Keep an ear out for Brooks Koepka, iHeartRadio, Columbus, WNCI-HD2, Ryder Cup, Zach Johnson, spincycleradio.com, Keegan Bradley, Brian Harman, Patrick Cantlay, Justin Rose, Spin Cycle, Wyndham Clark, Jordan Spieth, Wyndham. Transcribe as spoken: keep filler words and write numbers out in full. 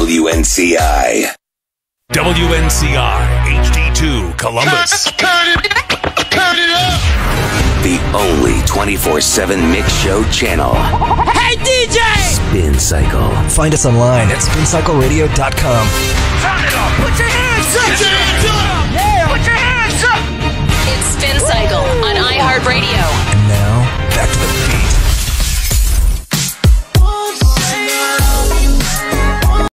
W N C I. W N C I H D two Columbus. Cut, cut it, cut it up. The only twenty-four seven mix show channel. Hey D J! Spin Cycle. Find us online at spin cycle radio dot com. Turn it up! Put your hands up! Put your hands up! Yeah! Put your hands up! It's Spin Cycle on iHeartRadio. And now, back to the beat.